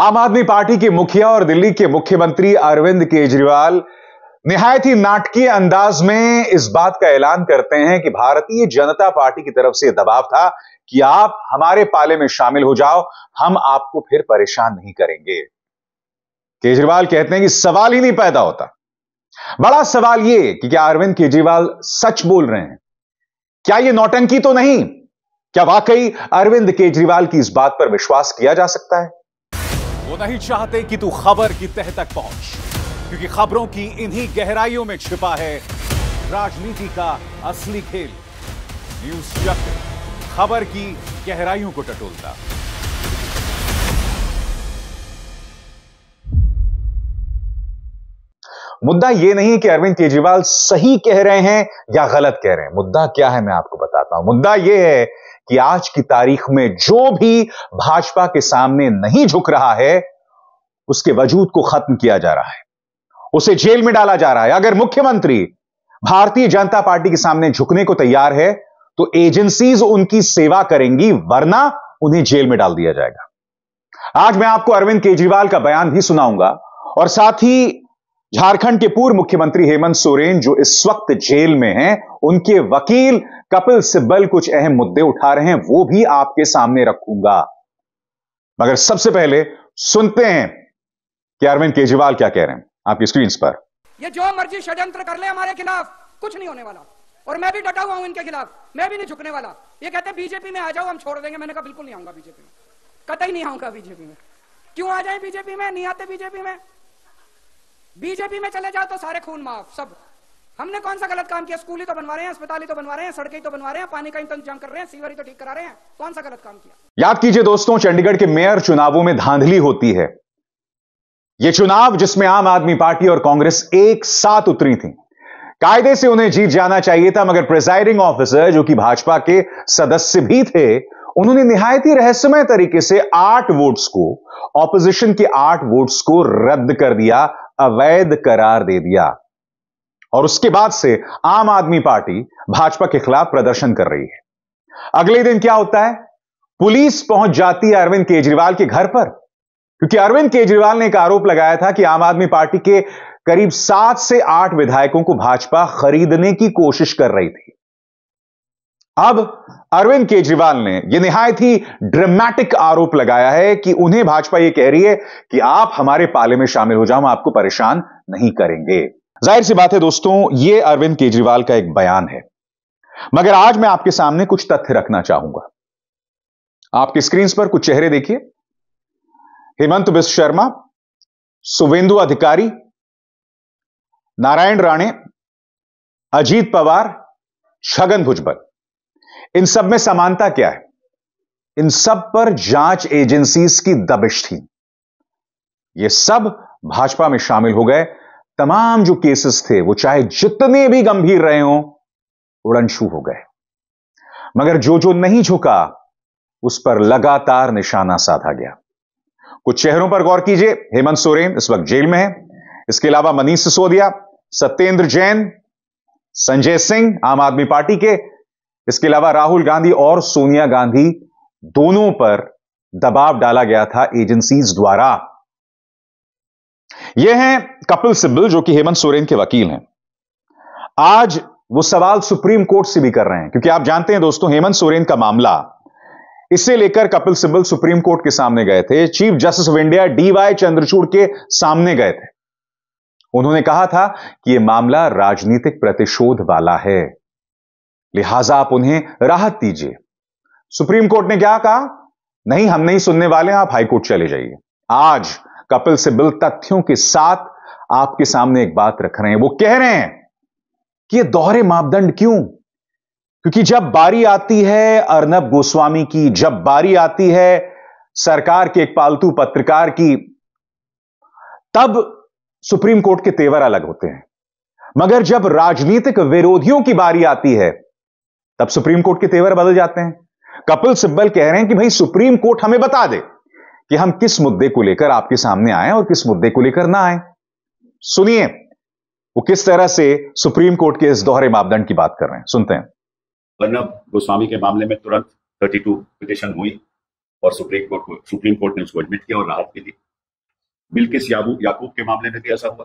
आम आदमी पार्टी के मुखिया और दिल्ली के मुख्यमंत्री अरविंद केजरीवाल निहायत ही नाटकीय अंदाज में इस बात का ऐलान करते हैं कि भारतीय जनता पार्टी की तरफ से दबाव था कि आप हमारे पाले में शामिल हो जाओ, हम आपको फिर परेशान नहीं करेंगे। केजरीवाल कहते हैं कि सवाल ही नहीं पैदा होता। बड़ा सवाल यह कि क्या अरविंद केजरीवाल सच बोल रहे हैं? क्या यह नौटंकी तो नहीं? क्या वाकई अरविंद केजरीवाल की इस बात पर विश्वास किया जा सकता है? वो नहीं चाहते कि तू खबर की तह तक पहुंच, क्योंकि खबरों की इन्हीं गहराइयों में छिपा है राजनीति का असली खेल। न्यूज़चक्र, खबर की गहराइयों को टटोलता। मुद्दा यह नहीं कि अरविंद केजरीवाल सही कह रहे हैं या गलत कह रहे हैं। मुद्दा क्या है, मैं आपको बताता हूं। मुद्दा यह है कि आज की तारीख में जो भी भाजपा के सामने नहीं झुक रहा है, उसके वजूद को खत्म किया जा रहा है, उसे जेल में डाला जा रहा है। अगर मुख्यमंत्री भारतीय जनता पार्टी के सामने झुकने को तैयार है तो एजेंसीज उनकी सेवा करेंगी, वरना उन्हें जेल में डाल दिया जाएगा। आज मैं आपको अरविंद केजरीवाल का बयान भी सुनाऊंगा और साथ ही झारखंड के पूर्व मुख्यमंत्री हेमंत सोरेन जो इस वक्त जेल में हैं, उनके वकील कपिल सिब्बल कुछ अहम मुद्दे उठा रहे हैं, वो भी आपके सामने रखूंगा। मगर सबसे पहले सुनते हैं कि अरविंद केजरीवाल क्या कह रहे हैं। आपकी स्क्रीन पर ये जो मर्जी षड्यंत्र कर ले हमारे खिलाफ, कुछ नहीं होने वाला। और मैं भी डटा हुआ हूं इनके खिलाफ, मैं भी नहीं झुकने वाला। ये कहते हैं बीजेपी में आ जाओ, हम छोड़ देंगे। मैंने कहा बिल्कुल नहीं आऊंगा बीजेपी में, कतई नहीं आऊंगा बीजेपी में। क्यों आ जाए बीजेपी में? नहीं आते बीजेपी में। बीजेपी में चले जाओ तो सारे खून माफ। सब हमने कौन सा गलत काम किया? स्कूल ही तो बनवा रहे हैं, अस्पताल ही तो बनवा रहे हैं, सड़कें तो बनवा रहे हैं, पानी का इंतजाम कर रहे हैं, सीवर ही तो ठीक करा रहे हैं। कौन सा गलत काम किया? याद कीजिए दोस्तों, चंडीगढ़ के मेयर चुनावों में धांधली होती है। ये चुनाव जिसमें आम आदमी पार्टी और कांग्रेस एक साथ उतरी थी, कायदे से उन्हें जीत जाना चाहिए था, मगर प्रिजाइडिंग ऑफिसर जो कि भाजपा के सदस्य भी थे, उन्होंने निहायत ही रहस्यमय तरीके से 8 वोट्स को, ऑपोजिशन के 8 वोट्स को रद्द कर दिया, अवैध करार दे दिया। और उसके बाद से आम आदमी पार्टी भाजपा के खिलाफ प्रदर्शन कर रही है। अगले दिन क्या होता है? पुलिस पहुंच जाती है अरविंद केजरीवाल के घर पर, क्योंकि अरविंद केजरीवाल ने एक आरोप लगाया था कि आम आदमी पार्टी के करीब 7 से 8 विधायकों को भाजपा खरीदने की कोशिश कर रही थी। अब अरविंद केजरीवाल ने यह निहायत ही ड्रामेटिक आरोप लगाया है कि उन्हें भाजपा यह कह रही है कि आप हमारे पाले में शामिल हो जाओ, हम आपको परेशान नहीं करेंगे। जाहिर सी बात है दोस्तों, यह अरविंद केजरीवाल का एक बयान है, मगर आज मैं आपके सामने कुछ तथ्य रखना चाहूंगा। आपकी स्क्रीन पर कुछ चेहरे देखिए, हेमंत बिश्व शर्मा, सुवेंदु अधिकारी, नारायण राणे, अजीत पवार, छगन भुजबल। इन सब में समानता क्या है? इन सब पर जांच एजेंसीज की दबिश थी। ये सब भाजपा में शामिल हो गए। तमाम जो केसेस थे वो चाहे जितने भी गंभीर रहे हों, उड़नछू हो गए, मगर जो नहीं झुका उस पर लगातार निशाना साधा गया। कुछ चेहरों पर गौर कीजिए। हेमंत सोरेन इस वक्त जेल में है, इसके अलावा मनीष सिसोदिया, सत्येंद्र जैन, संजय सिंह आम आदमी पार्टी के, इसके अलावा राहुल गांधी और सोनिया गांधी, दोनों पर दबाव डाला गया था एजेंसीज द्वारा। ये हैं कपिल सिब्बल जो कि हेमंत सोरेन के वकील हैं। आज वो सवाल सुप्रीम कोर्ट से भी कर रहे हैं, क्योंकि आप जानते हैं दोस्तों, हेमंत सोरेन का मामला, इसे लेकर कपिल सिब्बल सुप्रीम कोर्ट के सामने गए थे, chief justice of India DY Chandrachud के सामने गए थे। उन्होंने कहा था कि यह मामला राजनीतिक प्रतिशोध वाला है, लिहाजा आप उन्हें राहत दीजिए। सुप्रीम कोर्ट ने क्या कहा? नहीं, हम नहीं सुनने वाले, आप हाईकोर्ट चले जाइए। आज कपिल सिब्बल तथ्यों के साथ आपके सामने एक बात रख रहे हैं। वो कह रहे हैं कि यह दोहरे मापदंड क्यों? क्योंकि जब बारी आती है अरनब गोस्वामी की, जब बारी आती है सरकार के एक पालतू पत्रकार की, तब सुप्रीम कोर्ट के तेवर अलग होते हैं, मगर जब राजनीतिक विरोधियों की बारी आती है तब सुप्रीम कोर्ट के तेवर बदल जाते हैं। कपिल सिब्बल कह रहे हैं कि भाई सुप्रीम कोर्ट हमें बता दे कि हम किस मुद्दे को लेकर आपके सामने आए और किस मुद्दे को लेकर ना आए। सुनिए वो किस तरह से सुप्रीम कोर्ट के इस दोहरे मापदंड की बात कर रहे हैं, सुनते हैं। अरनब गोस्वामी के मामले में तुरंत 32 पिटीशन हुई और सुप्रीम कोर्ट ने उसको एडमिट किया और राहत भी दी। बिल्किस याकूब के मामले में भी ऐसा हुआ,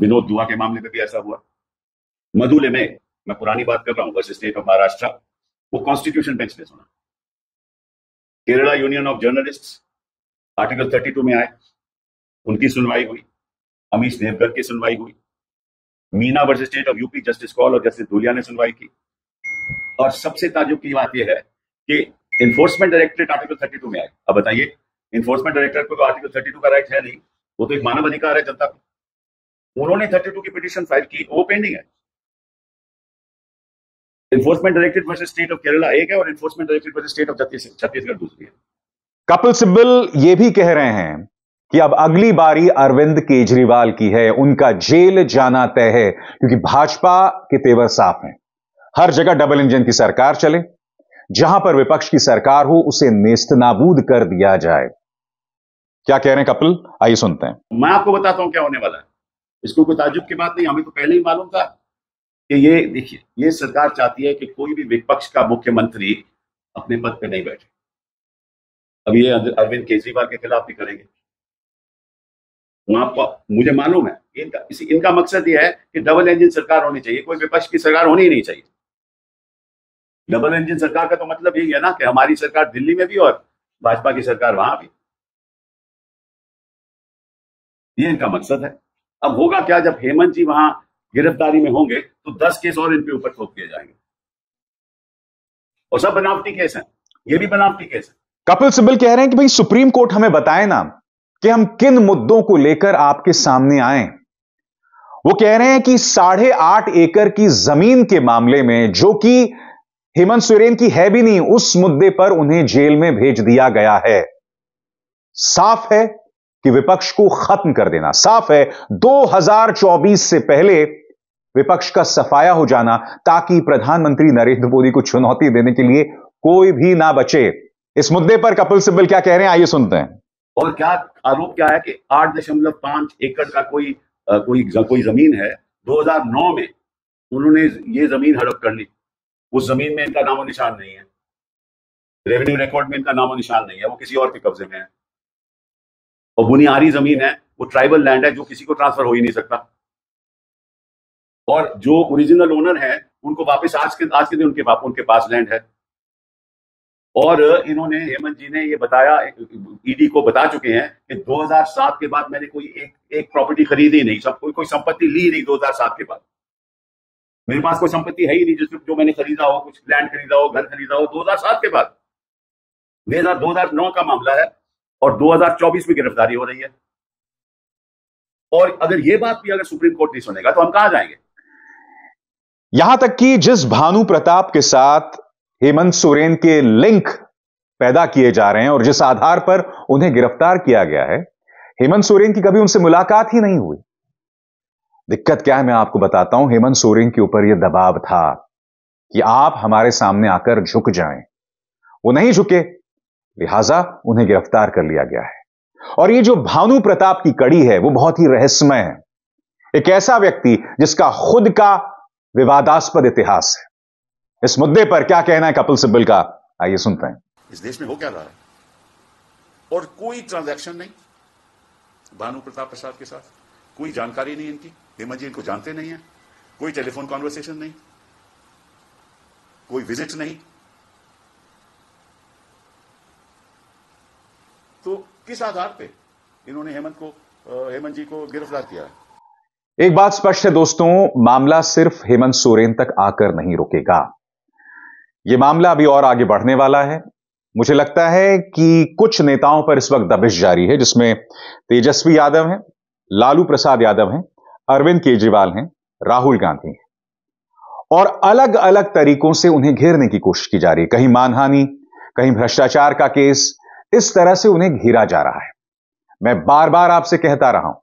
विनोद दुआ के मामले में भी ऐसा हुआ। मधुले में, मैं पुरानी बात कर रहा हूँ, बस स्टेट ऑफ महाराष्ट्र, वो कॉन्स्टिट्यूशन बेंच ने सुना। Kerala union of journalists article 32 में आए, उनकी सुनवाई हुई। अमीश देवगन की सुनवाई हुई। Meena versus state of UP, justice Kaul और जस्टिस धुलिया ने सुनवाई की। और सबसे ताजुब की बात यह है कि इन्फोर्समेंट डायरेक्टरेट आर्टिकल 32 में आए। अब बताइए, इन्फोर्समेंट डायरेक्टरेट को तो आर्टिकल 32 का राइट है नहीं, वो तो एक मानव अधिकार है जनता को। उन्होंने 32 की पिटिशन फाइल की, वो पेंडिंग है। Enforcement directorate versus state of Kerala एक है और enforcement directorate versus state of Chhattisgarh दूसरी है। कपिल सिब्बल ये भी कह रहे हैं कि अब अगली बारी अरविंद केजरीवाल की है, उनका जेल जाना तय है, क्योंकि भाजपा के तेवर साफ हैं। हर जगह डबल इंजन की सरकार चले, जहां पर विपक्ष की सरकार हो उसे नेस्त नाबूद कर दिया जाए। क्या कह रहे हैं कपिल, आइए सुनते हैं। मैं आपको बताता हूं क्या होने वाला है, इसको कोई ताज्जुब की बात नहीं, हमें तो पहले ही मालूम था कि ये देखिए, ये सरकार चाहती है कि कोई भी विपक्ष का मुख्यमंत्री अपने पद पे नहीं बैठे। अब ये अरविंद केजरीवाल के खिलाफ भी करेंगे। मुझे मालूम है इनका मकसद यह है कि डबल इंजन सरकार होनी चाहिए, कोई विपक्ष की सरकार होनी ही नहीं चाहिए। डबल इंजन सरकार का तो मतलब यही है ना कि हमारी सरकार दिल्ली में भी और भाजपा की सरकार वहां भी। ये इनका मकसद है। अब होगा क्या, जब हेमंत जी वहां गिरफ्तारी में होंगे तो 10 केस और इनके ऊपर थोप दिए जाएंगे और सब बनावटी केस हैं, ये भी बनावटी केस है। कपिल सिब्बल कह रहे हैं कि भाई सुप्रीम कोर्ट हमें बताए ना कि हम किन मुद्दों को लेकर आपके सामने आए। वो कह रहे हैं कि 8.5 एकड़ की जमीन के मामले में, जो कि हेमंत सोरेन की है भी नहीं, उस मुद्दे पर उन्हें जेल में भेज दिया गया है। साफ है कि विपक्ष को खत्म कर देना, साफ है 2024 से पहले विपक्ष का सफाया हो जाना, ताकि प्रधानमंत्री नरेंद्र मोदी को चुनौती देने के लिए कोई भी ना बचे। इस मुद्दे पर कपिल सिब्बल क्या कह रहे हैं, आइए सुनते हैं। और क्या आरोप क्या है कि 8.5 एकड़ का कोई जमीन है, 2009 में उन्होंने ये जमीन हड़प कर ली। उस जमीन में इनका नामो निशान नहीं है, रेवेन्यू रिकॉर्ड में इनका नामो निशान नहीं है, वो किसी और के कब्जे में है। और बुनियादी जमीन है, वो ट्राइबल लैंड है जो किसी को ट्रांसफर हो ही नहीं सकता। और जो ओरिजिनल ओनर है उनको वापस आज के दिन उनके पास लैंड है। और इन्होंने, हेमंत जी ने ये बताया, ईडी को बता चुके हैं कि 2007 के बाद मैंने कोई एक प्रॉपर्टी खरीदी ही नहीं, कोई संपत्ति ली नहीं। 2007 के बाद मेरे पास कोई संपत्ति है ही नहीं जो मैंने खरीदा हो, कुछ लैंड खरीदा हो, घर खरीदा हो। 2007 के बाद 2009 का मामला है और 2024 में गिरफ्तारी हो रही है। और अगर ये बात भी अगर सुप्रीम कोर्ट नहीं सुनेगा तो हम कहां जाएंगे। यहां तक कि जिस भानु प्रताप के साथ हेमंत सोरेन के लिंक पैदा किए जा रहे हैं और जिस आधार पर उन्हें गिरफ्तार किया गया है, हेमंत सोरेन की कभी उनसे मुलाकात ही नहीं हुई। दिक्कत क्या है, मैं आपको बताता हूं। हेमंत सोरेन के ऊपर यह दबाव था कि आप हमारे सामने आकर झुक जाएं, वो नहीं झुके, लिहाजा उन्हें गिरफ्तार कर लिया गया है। और ये जो भानु प्रताप की कड़ी है वो बहुत ही रहस्यमय है। एक ऐसा व्यक्ति जिसका खुद का विवादास्पद इतिहास है। इस मुद्दे पर क्या कहना है कपिल सिब्बल का, आइए सुनते हैं। इस देश में हो क्या रहा है, और कोई ट्रांजैक्शन नहीं भानु प्रताप प्रसाद के साथ, कोई जानकारी नहीं इनकी, हेमंत जी इनको जानते नहीं है, कोई टेलीफोन कॉन्वर्सेशन नहीं, कोई विजिट नहीं। तो किस आधार पे इन्होंने हेमंत जी को गिरफ्तार किया है। एक बात स्पष्ट है दोस्तों, मामला सिर्फ हेमंत सोरेन तक आकर नहीं रुकेगा। यह मामला अभी और आगे बढ़ने वाला है। मुझे लगता है कि कुछ नेताओं पर इस वक्त दबिश जारी है, जिसमें तेजस्वी यादव हैं, लालू प्रसाद यादव हैं, अरविंद केजरीवाल हैं, राहुल गांधी हैं। और अलग अलग तरीकों से उन्हें घेरने की कोशिश की जा रही है, कहीं मानहानि, कहीं भ्रष्टाचार का केस, इस तरह से उन्हें घेरा जा रहा है। मैं बार बार आपसे कहता रहा हूं,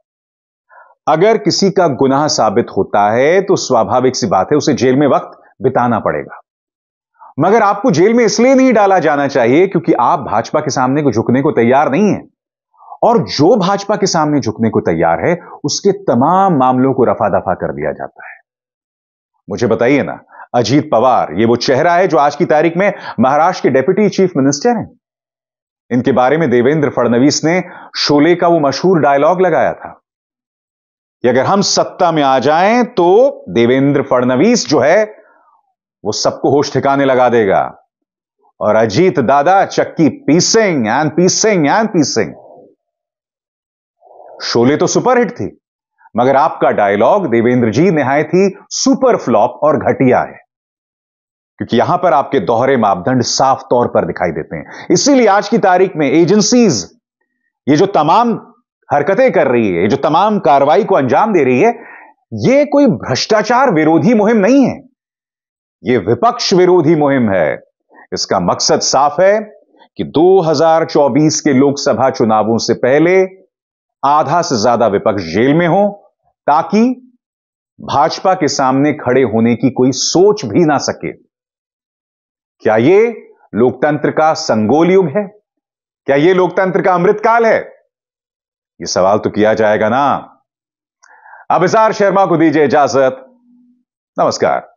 अगर किसी का गुनाह साबित होता है तो स्वाभाविक सी बात है उसे जेल में वक्त बिताना पड़ेगा। मगर आपको जेल में इसलिए नहीं डाला जाना चाहिए क्योंकि आप भाजपा के सामने को झुकने को तैयार नहीं है। और जो भाजपा के सामने झुकने को तैयार है उसके तमाम मामलों को रफा दफा कर दिया जाता है। मुझे बताइए ना, अजीत पवार ये वो चेहरा है जो आज की तारीख में महाराष्ट्र के डिप्टी चीफ मिनिस्टर हैं। इनके बारे में देवेंद्र फडणवीस ने शोले का वो मशहूर डायलॉग लगाया था कि अगर हम सत्ता में आ जाएं तो देवेंद्र फडणवीस जो है वो सबको होश ठिकाने लगा देगा और अजीत दादा चक्की पीसेंग एंड पीसेंग एंड पीसेंग। शोले तो सुपरहिट थी मगर आपका डायलॉग देवेंद्र जी निहायत ही सुपर फ्लॉप और घटिया है, क्योंकि यहां पर आपके दोहरे मापदंड साफ तौर पर दिखाई देते हैं। इसीलिए आज की तारीख में एजेंसीज ये जो तमाम हरकतें कर रही है, ये जो तमाम कार्रवाई को अंजाम दे रही है, ये कोई भ्रष्टाचार विरोधी मुहिम नहीं है, ये विपक्ष विरोधी मुहिम है। इसका मकसद साफ है कि 2024 के लोकसभा चुनावों से पहले आधा से ज्यादा विपक्ष जेल में हो, ताकि भाजपा के सामने खड़े होने की कोई सोच भी ना सके। क्या यह लोकतंत्र का संगोल युग है? क्या यह लोकतंत्र का अमृतकाल है? यह सवाल तो किया जाएगा ना। अब इसार शर्मा को दीजिए इजाजत। नमस्कार।